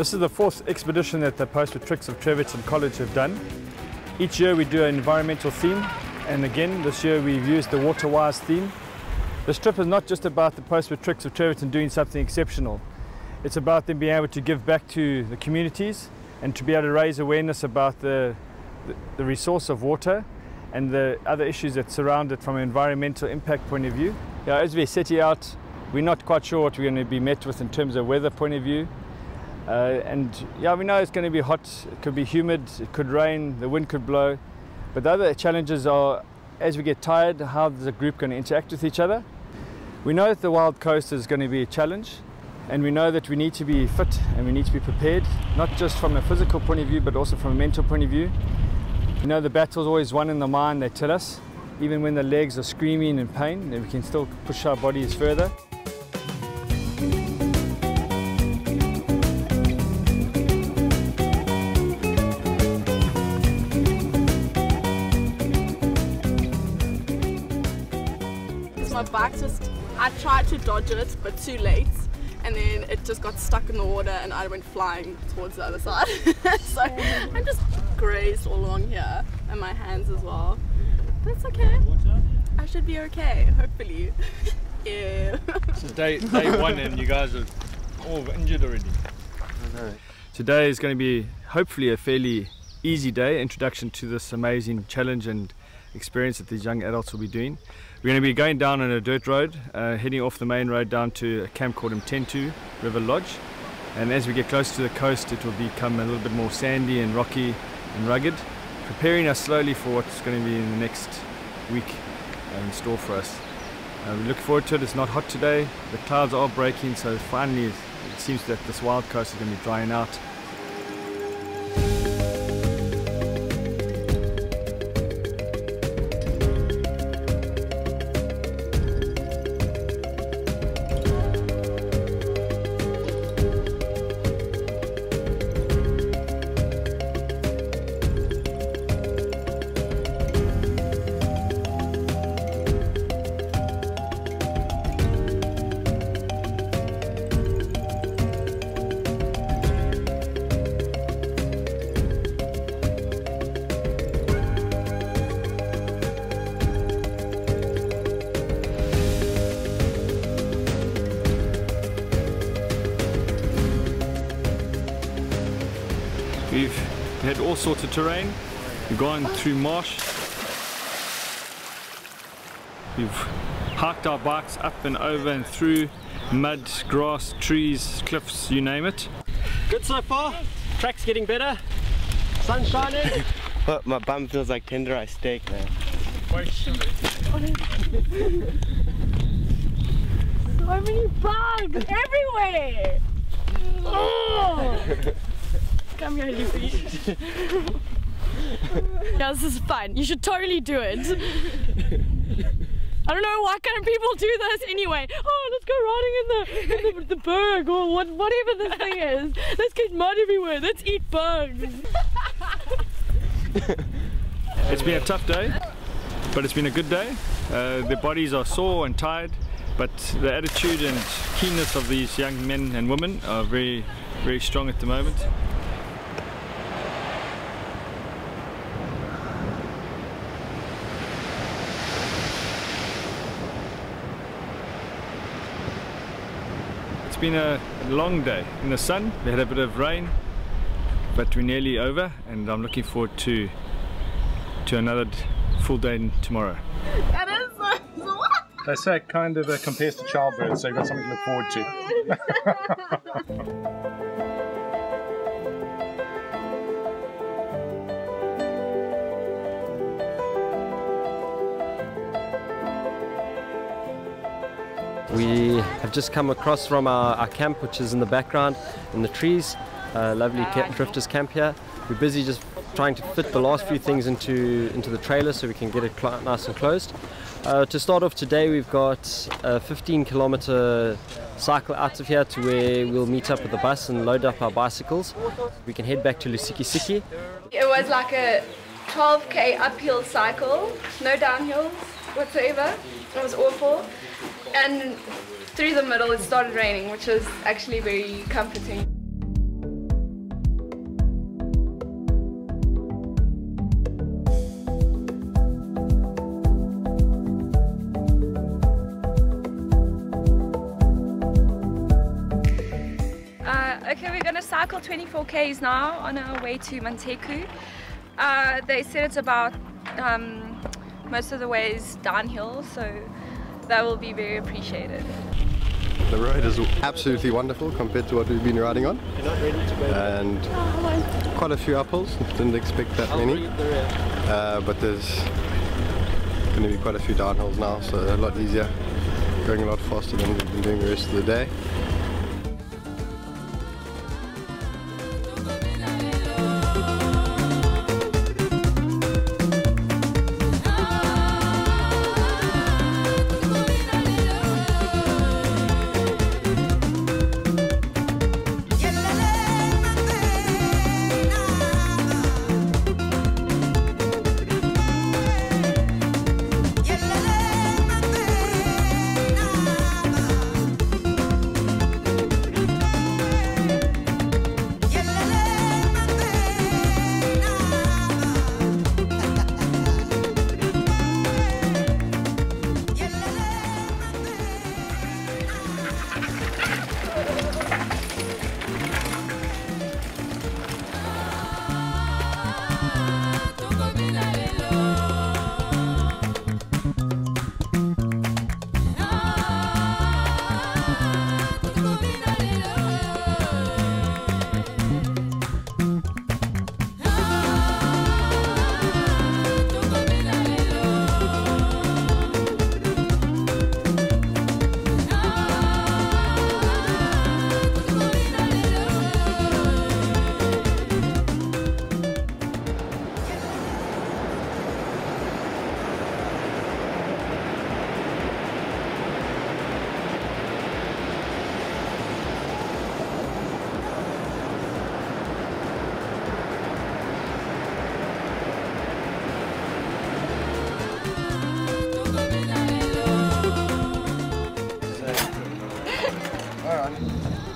This is the fourth expedition that the Postal Tricks of Treverton College have done. Each year we do an environmental theme, and again this year we've used the Water Wise theme. This trip is not just about the Postal Tricks of Treverton doing something exceptional. It's about them being able to give back to the communities and to be able to raise awareness about the resource of water and the other issues that surround it from an environmental impact point of view. You know, as we're setting out, we're not quite sure what we're going to be met with in terms of weather point of view. And yeah, we know it's going to be hot, it could be humid, it could rain, the wind could blow. But the other challenges are, as we get tired, how is the group going to interact with each other? We know that the Wild Coast is going to be a challenge, and we know that we need to be fit and we need to be prepared, not just from a physical point of view, but also from a mental point of view. You know, the battle's always won in the mind, they tell us. Even when the legs are screaming in pain, we can still push our bodies further. My bike just, I tried to dodge it, but too late. And then it just got stuck in the water and I went flying towards the other side. So I'm just grazed all along here, and my hands as well. But it's okay. I should be okay, hopefully. Yeah. This is day one and you guys are all injured already. I know. Today is going to be hopefully a fairly easy day, introduction to this amazing challenge and experience that these young adults will be doing. We're going to be going down on a dirt road, heading off the main road down to a camp called Imtentu River Lodge, and as we get close to the coast it will become a little bit more sandy and rocky and rugged, preparing us slowly for what's going to be in the next week in store for us. We look forward to it. It's not hot today, the clouds are breaking, so finally it seems that this Wild Coast is going to be drying out. We've had all sorts of terrain, we've gone through marsh, we've hiked our bikes up and over and through mud, grass, trees, cliffs, you name it. Good so far, track's getting better, sun's shining. Well, my bum feels like tenderized steak now. So many bugs everywhere! Oh! I'm going to do it. Yeah, this is fun. You should totally do it. I don't know why can't people do this anyway. Oh, let's go riding in the berg or whatever this thing is. Let's get mud everywhere. Let's eat bugs. It's been a tough day, but it's been a good day. Their bodies are sore and tired, but the attitude and keenness of these young men and women are very, very strong at the moment. It's been a long day in the sun, we had a bit of rain, but we're nearly over and I'm looking forward to another full day tomorrow. That is so... They say it kind of compares to childbirth, so you've got something to look forward to. We have just come across from our camp, which is in the background, in the trees. Lovely drifters camp here. We're busy just trying to fit the last few things into the trailer so we can get it nice and closed. To start off today, we've got a 15-kilometer cycle out of here to where we'll meet up with the bus and load up our bicycles. We can head back to Lusikisiki. It was like a 12k uphill cycle, no downhills whatsoever. It was awful. And through the middle it started raining, which was actually very comforting. cycled 24 Ks now on our way to Manteku. They said it's about most of the way is downhill, so that will be very appreciated. The road is absolutely wonderful compared to what we've been riding on, and quite a few uphills. Didn't expect that many, but there's going to be quite a few downhills now, so a lot easier, going a lot faster than we've been doing the rest of the day.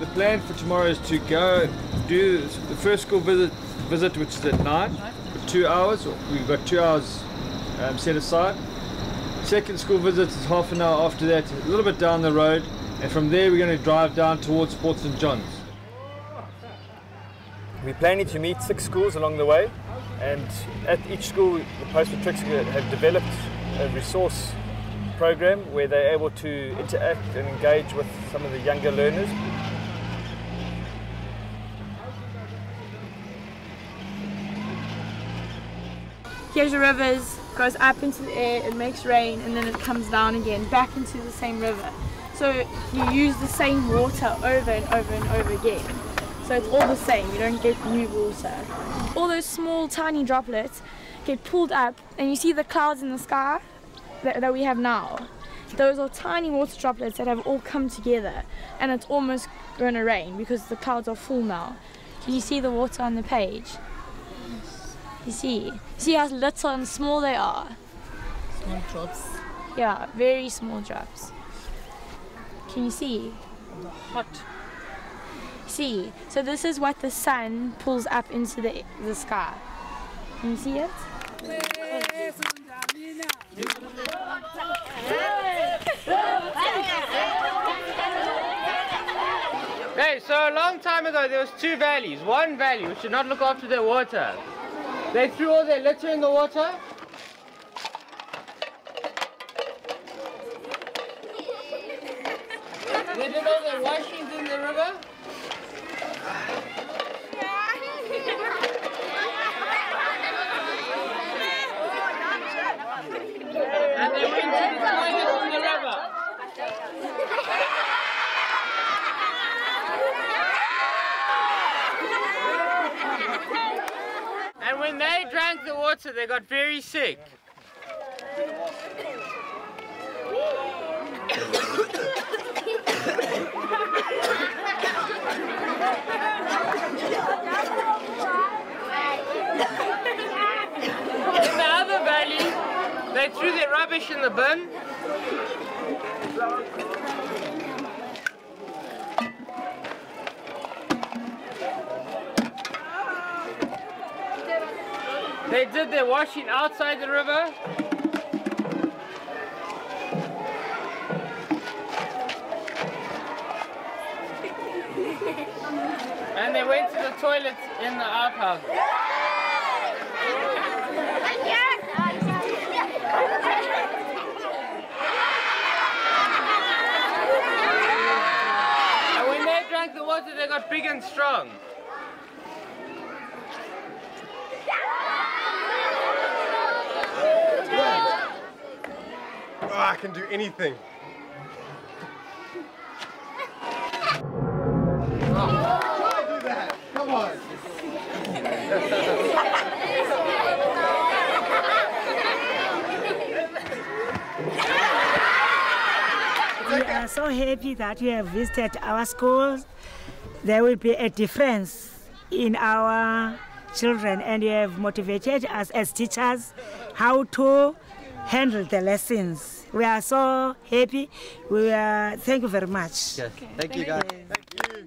The plan for tomorrow is to go do the first school visit, which is at 9, for 2 hours. We've got 2 hours set aside. Second school visit is half an hour after that, a little bit down the road, and from there we're going to drive down towards Port St. John's. We're planning to meet 6 schools along the way, and at each school the postmatrics have developed a resource program where they're able to interact and engage with some of the younger learners. Here's the rivers, goes up into the air, it makes rain, and then it comes down again, back into the same river. So you use the same water over and over and over again. So it's all the same, you don't get new water. All those small, tiny droplets get pulled up, and you see the clouds in the sky that we have now. Those are tiny water droplets that have all come together, and it's almost going to rain because the clouds are full now. You see the water on the page. You see how little and small they are. Small drops. Yeah, very small drops. Can you see? Hot. See, so this is what the sun pulls up into the sky. Can you see it? Hey, so a long time ago there was 2 valleys. One valley which did not look after their water. They threw all their litter in the water. They did all their washings in the river. And they went to the toilets in the river. And when they drank the water, they got very sick. In the other valley, they threw their rubbish in the bin. They did their washing outside the river. And and they went to the toilets in the outhouse. And when they drank the water, they got big and strong. Oh, I can do anything. Try to do that. Come on. We are so happy that you have visited our schools. There will be a difference in our children, and you have motivated us as teachers how to handle the lessons. We are so happy. We are, thank you very much. Yes. Okay. Thank you guys. Thank you.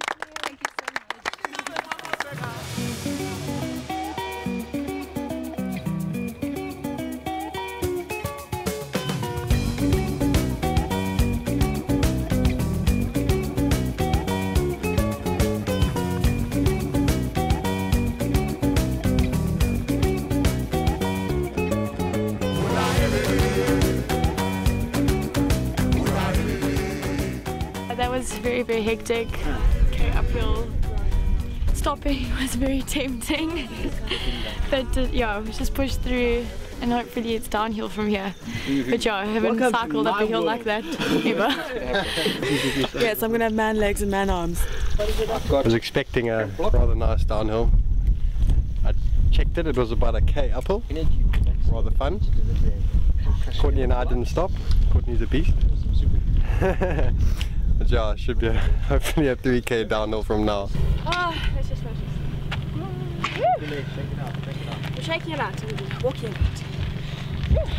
Thank you very hectic. Okay, uphill stopping was very tempting, but yeah, we just pushed through, and hopefully it's downhill from here. But yeah, I haven't cycled up a hill like that ever. Yes, I'm gonna have man legs and man arms. I was expecting a rather nice downhill. I checked it; it was about a K uphill. Rather fun. Courtney and I didn't stop. Courtney's a beast. Yeah, should be hopefully a 3K downhill from now. Oh, that's just precious. Shake it out, shake it out. We're shaking it out and we're walking it out.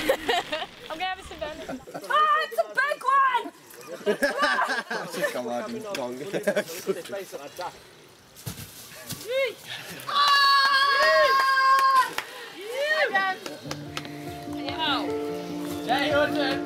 I'm going to have a Savannah. Oh, it's a big one! Come on, it's long. Jay, your turn.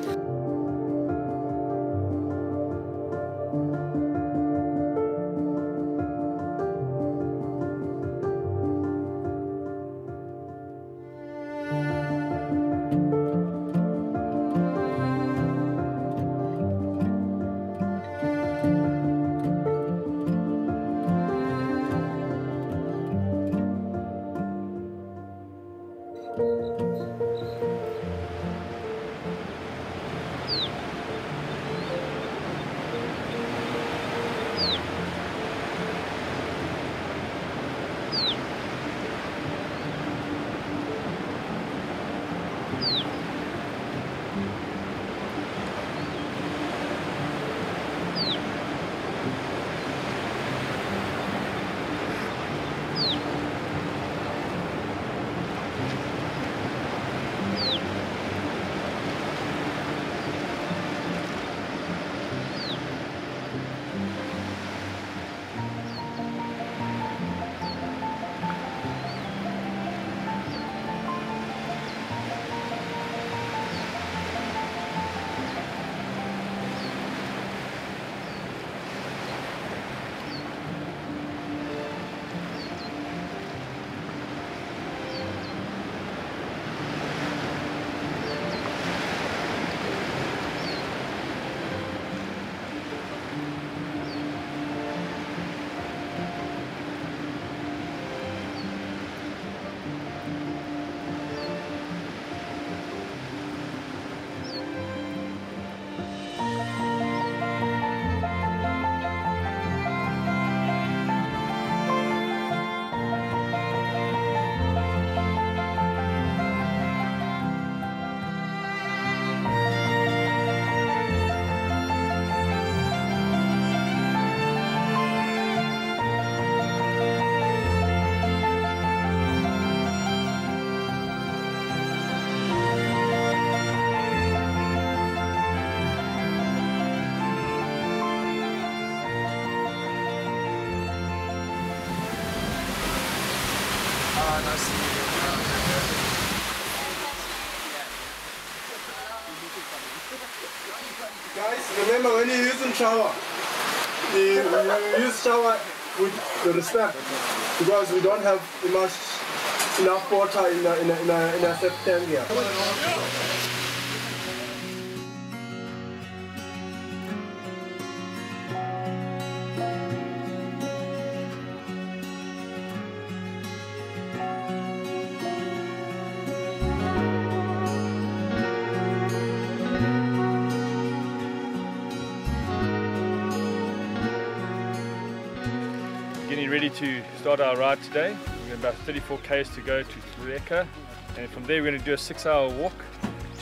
Guys, remember when you use a shower, use shower with respect, because we don't have enough water in our september. Getting ready to start our ride today. We've got about 34 k's to go to Treverton, and from there we're going to do a 6-hour walk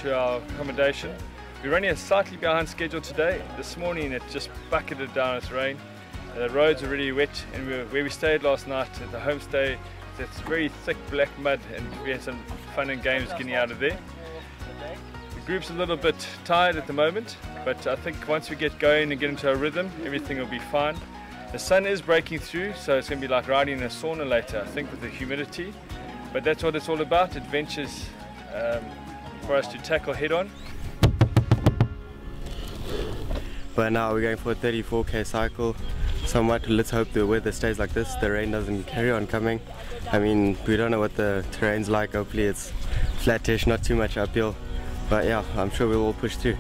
to our accommodation. We're running a slightly behind schedule today. This morning it just bucketed down, it's rain. The roads are really wet, and where we stayed last night at the homestay, it's very thick black mud, and we had some fun and games getting out of there. The group's a little bit tired at the moment, but I think once we get going and get into our rhythm, everything will be fine. The sun is breaking through, so it's going to be like riding in a sauna later, I think, with the humidity. But that's what it's all about, adventures for us to tackle head on. But now we're going for a 34k cycle somewhat. Let's hope the weather stays like this, the rain doesn't carry on coming. I mean, we don't know what the terrain's like. Hopefully it's flattish, not too much uphill. But yeah, I'm sure we'll all push through.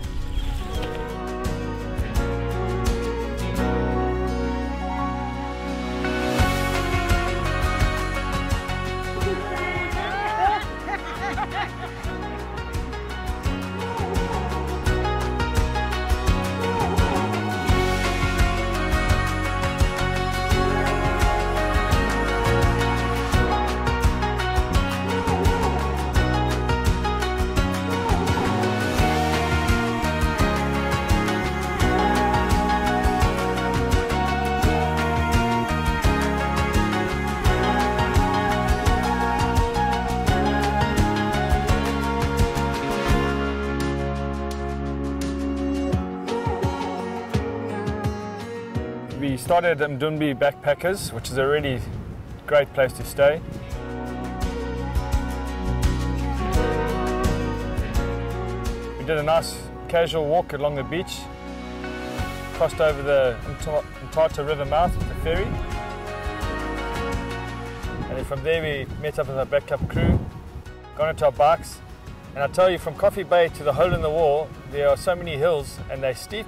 We started at Mdumbi Backpackers, which is a really great place to stay. We did a nice casual walk along the beach, crossed over the Mtata River Mouth with the ferry, and then from there we met up with our backup crew, got into our bikes, and I tell you, from Coffee Bay to the Hole in the Wall, there are so many hills and they're steep.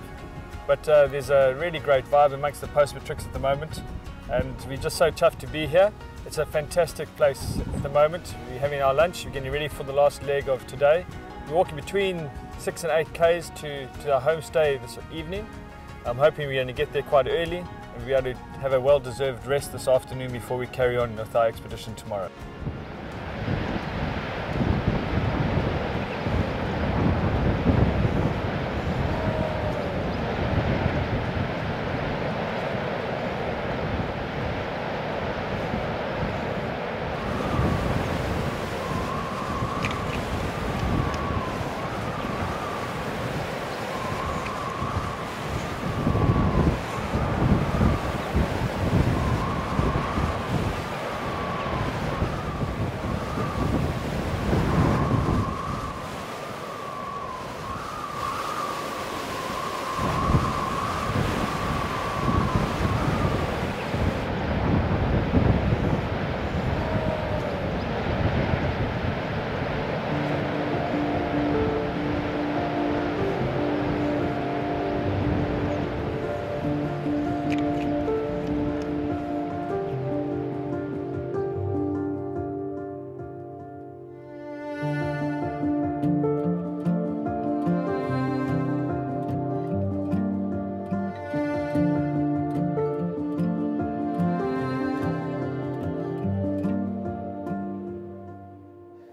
But there's a really great vibe amongst the post matrics at the moment, and we're just so chuffed to be here. It's a fantastic place at the moment. We're having our lunch, we're getting ready for the last leg of today. We're walking between 6 and 8 k's to our homestay this evening. I'm hoping we're going to get there quite early and be able to have a well-deserved rest this afternoon before we carry on with our expedition tomorrow.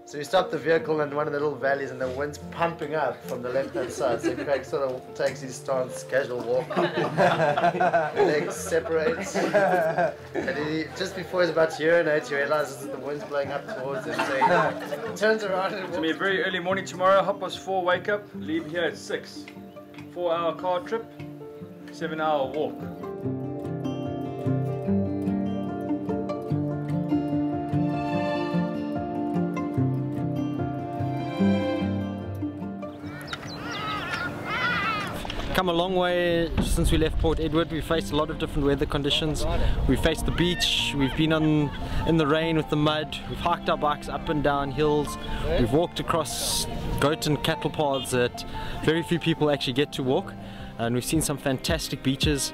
So we stopped the vehicle in one of the little valleys, and the wind's pumping up from the left-hand side, so Craig sort of takes his stance, casual walk, legs separates, and he, just before he's about to urinate, he realises that the wind's blowing up towards him, so he turns around and walks. It's going to be a very early morning tomorrow, 4:30 wake up, leave here at 6, 4-hour car trip, 7-hour walk. come a long way since we left Port Edward. We faced a lot of different weather conditions. We faced the beach, we've been in the rain with the mud, we've hiked our bikes up and down hills, we've walked across goat and cattle paths that very few people actually get to walk, and we've seen some fantastic beaches.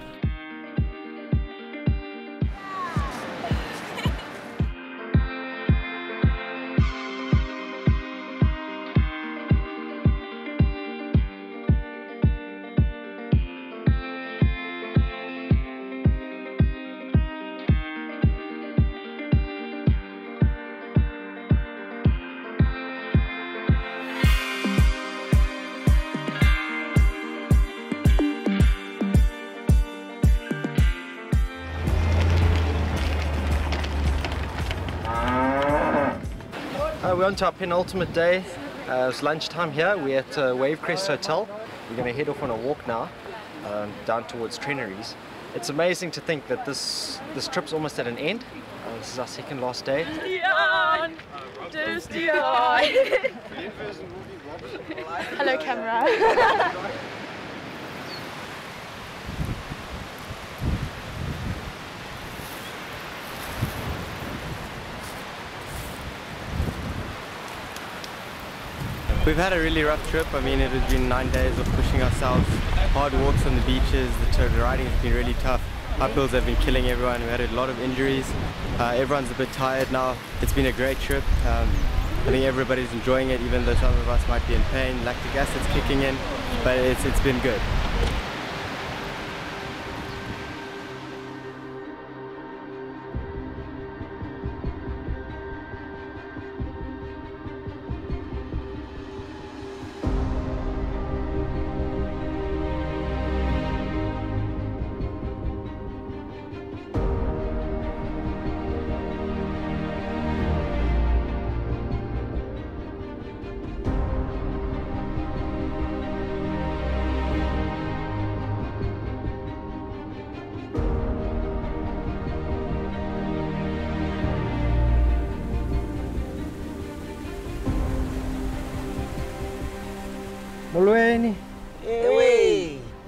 We're on to our penultimate day. It's lunchtime here. We're at Wavecrest Hotel. We're going to head off on a walk now down towards Trenaries. It's amazing to think that this trip's almost at an end. This is our second last day. Hello, camera. We've had a really rough trip. I mean, it has been 9 days of pushing ourselves, hard walks on the beaches, the riding has been really tough, uphills have been killing everyone, we had a lot of injuries, everyone's a bit tired now. It's been a great trip, I think everybody's enjoying it, even though some of us might be in pain, lactic acid's kicking in, but it's been good.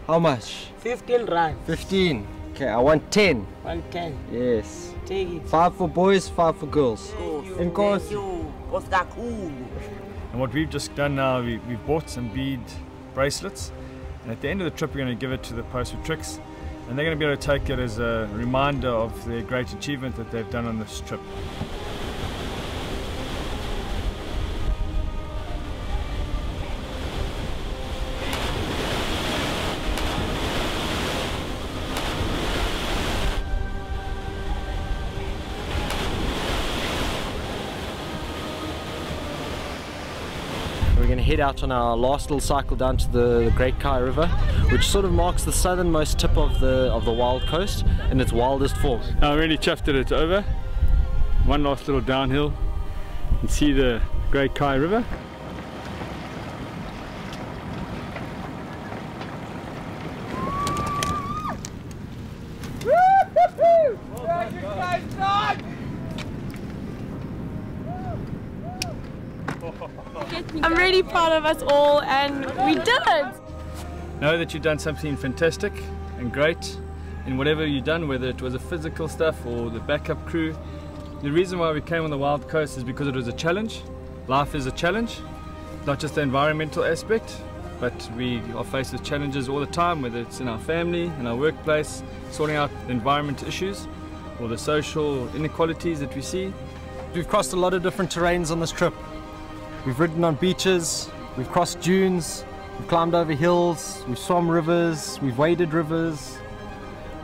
How much? 15 rand. 15. Okay, I want 10. 110. Yes. Take it. 5 for boys, 5 for girls. Of course. And what we've just done now, we've bought some bead bracelets, and at the end of the trip we're going to give it to the Post with Tricks, and they're going to be able to take it as a reminder of their great achievement that they've done on this trip. Head out on our last little cycle down to the Great Kai River, which sort of marks the southernmost tip of the Wild Coast in its wildest form. I'm really chuffed that it's over. One last little downhill and see the Great Kai River. I'm really proud of us all, and we did it! Know that you've done something fantastic and great in whatever you've done, whether it was the physical stuff or the backup crew. The reason why we came on the Wild Coast is because it was a challenge. Life is a challenge, not just the environmental aspect, but we are faced with challenges all the time, whether it's in our family, in our workplace, sorting out the environment issues or the social inequalities that we see. We've crossed a lot of different terrains on this trip. We've ridden on beaches, we've crossed dunes, we've climbed over hills, we've swum rivers, we've waded rivers.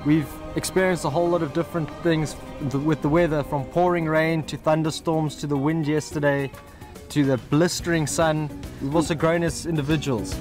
We've experienced a whole lot of different things with the weather, from pouring rain to thunderstorms to the wind yesterday to the blistering sun. We've also grown as individuals.